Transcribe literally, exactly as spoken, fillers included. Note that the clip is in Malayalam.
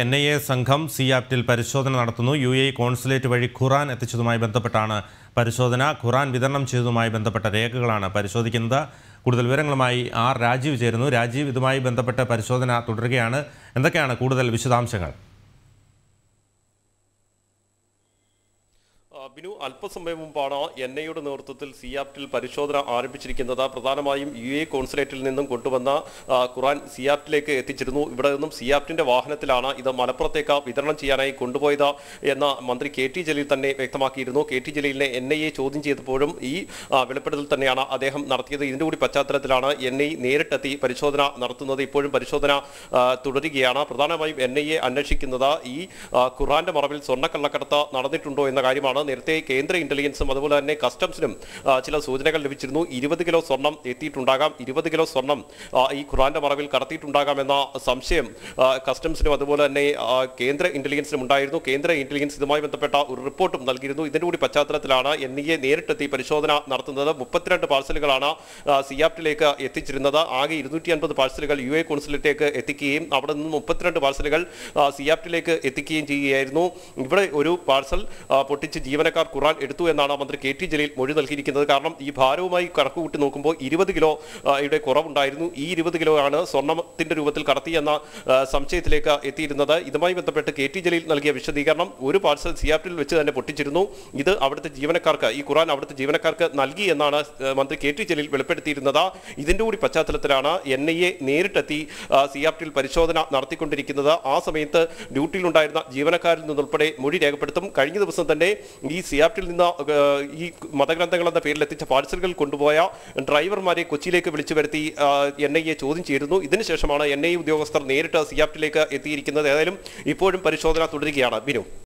N A A സംഘം സിയാപ്റ്റിൽ പരിശോധന നടത്തുന്നു. U A E കോൺസുലേറ്റ് വഴി ഖുർആൻ എത്തിച്ചതുമായി ബന്ധപ്പെട്ടാണ് പരിശോധന. ഖുർആൻ വിതരണം ചെയ്തതുമായി ബന്ധപ്പെട്ട രേഖകളാണ് പരിശോധിക്കുന്നത്. കൂടുതൽ വിവരങ്ങളുമായി ആർ രാജീവ് ചേരുന്നു. രാജീവ്, ഇതുമായി ബന്ധപ്പെട്ട പരിശോധന തുടരുകയാണ്, എന്തൊക്കെയാണ് കൂടുതൽ വിശദാംശങ്ങൾ? ബിനു, അല്പസമയം മുമ്പാണ് എൻ ഐയുടെ നേതൃത്വത്തിൽ സിയാപ്റ്റിൽ പരിശോധന ആരംഭിച്ചിരിക്കുന്നത്. പ്രധാനമായും യു എ കോൺസുലേറ്റിൽ നിന്നും കൊണ്ടുവന്ന ഖുർആൻ സിയാപ്റ്റിലേക്ക് എത്തിച്ചിരുന്നു. ഇവിടെ നിന്നും സിയാപ്റ്റിന്റെ വാഹനത്തിലാണ് ഇത് മലപ്പുറത്തേക്ക് വിതരണം ചെയ്യാനായി കൊണ്ടുപോയത് എന്ന മന്ത്രി കെ ടി ജലീൽ തന്നെ വ്യക്തമാക്കിയിരുന്നു. കെ ടി ജലീലിനെ എൻ ഐ എ ചോദ്യം ചെയ്തപ്പോഴും ഈ വെളിപ്പെടുത്തൽ തന്നെയാണ് അദ്ദേഹം നടത്തിയത്. ഇതിന്റെ കൂടി പശ്ചാത്തലത്തിലാണ് എൻ ഐ നേരിട്ടെത്തി പരിശോധന നടത്തുന്നത്. ഇപ്പോഴും പരിശോധന തുടരുകയാണ്. പ്രധാനമായും എൻ ഐ എ അന്വേഷിക്കുന്നത് ഈ ഖുർആന്റെ മറവിൽ സ്വർണ്ണക്കള്ളക്കടത്ത് നടന്നിട്ടുണ്ടോ എന്ന കാര്യമാണ്. നേരത്തെ കേന്ദ്ര ഇന്റലിജൻസും അതുപോലെ തന്നെ കസ്റ്റംസിനും ചില സൂചനകൾ ലഭിച്ചിരുന്നു. ഇരുപത് കിലോ സ്വർണം എത്തിയിട്ടുണ്ടാകാം, ഇരുപത് കിലോ സ്വർണം ഈ ഖുർആന്റെ മറവിൽ കടത്തിയിട്ടുണ്ടാകാമെന്ന സംശയം കസ്റ്റംസിനും അതുപോലെ തന്നെ കേന്ദ്ര ഇന്റലിജൻസിനും ഉണ്ടായിരുന്നു. കേന്ദ്ര ഇന്റലിജൻസ് ഇതുമായി ബന്ധപ്പെട്ട ഒരു റിപ്പോർട്ടും നൽകിയിരുന്നു. ഇതിന്റെ കൂടി പശ്ചാത്തലത്തിലാണ് എൻ ഐ എ നേരിട്ടെത്തി പരിശോധന നടത്തുന്നത്. മുപ്പത്തിരണ്ട് പാഴ്സലുകളാണ് സിയാപ്റ്റിലേക്ക് എത്തിച്ചിരുന്നത്. ആകെ ഇരുന്നൂറ്റി അൻപത് പാഴ്സലുകൾ യു എ കോൺസുലേറ്റിലേക്ക് എത്തിക്കുകയും അവിടെ നിന്ന് മുപ്പത്തിരണ്ട് പാഴ്സലുകൾ സിയാപ്റ്റിലേക്ക് എത്തിക്കുകയും ചെയ്യുകയായിരുന്നു. ഇവിടെ ഒരു പാഴ്സൽ പൊട്ടിച്ച് ജീവൻ ക്കാർ ഖുർആൻ എടുത്തു എന്നാണ് മന്ത്രി കെ ടി ജലീൽ മൊഴി നൽകിയിരിക്കുന്നത്. കാരണം ഈ ഭാരവുമായി കണക്ക് കൂട്ടി നോക്കുമ്പോൾ ഇരുപത് കിലോ യുടെ കുറവുണ്ടായിരുന്നു. ഈ ഇരുപത് കിലോ ആണ് സ്വർണ്ണത്തിന്റെ രൂപത്തിൽ കടത്തിയെന്ന സംശയത്തിലേക്ക് എത്തിയിരുന്നത്. ഇതുമായി ബന്ധപ്പെട്ട് കെ ടി ജലീൽ നൽകിയ വിശദീകരണം, ഒരു പാർസൽ സിയാപ്റ്റിൽ വെച്ച് തന്നെ പൊട്ടിച്ചിരുന്നു, ഇത് അവിടുത്തെ ജീവനക്കാർക്ക് ഈ ഖുർആൻ അവിടുത്തെ ജീവനക്കാർക്ക് നൽകി എന്നാണ് മന്ത്രി കെ ടി ജലീൽ വെളിപ്പെടുത്തിയിരുന്നത്. ഇതിന്റെ കൂടി പശ്ചാത്തലത്തിലാണ് എൻ ഐ എ നേരിട്ടെത്തി സിയാപ്റ്റിൽ പരിശോധന നടത്തിക്കൊണ്ടിരിക്കുന്നത്. ആ സമയത്ത് ഡ്യൂട്ടിയിലുണ്ടായിരുന്ന ജീവനക്കാരിൽ നിന്നുൾപ്പെടെ മൊഴി രേഖപ്പെടുത്തും. കഴിഞ്ഞ ദിവസം തന്നെ ഈ സിയാപ്റ്റിൽ നിന്ന് ഈ മതഗ്രന്ഥങ്ങൾ എന്ന പേരിൽ എത്തിച്ച പാഴ്സലുകൾ കൊണ്ടുപോയ ഡ്രൈവർമാരെ കൊച്ചിയിലേക്ക് വിളിച്ചു വരുത്തി എൻ ഐ എ ചോദ്യം ചെയ്തിരുന്നു. ഇതിനുശേഷമാണ് എൻ ഐ എ ഉദ്യോഗസ്ഥർ നേരിട്ട് സിയാപ്റ്റിലേക്ക് എത്തിയിരിക്കുന്നത്. ഏതായാലും ഇപ്പോഴും പരിശോധന തുടരുകയാണ്. ബിനു.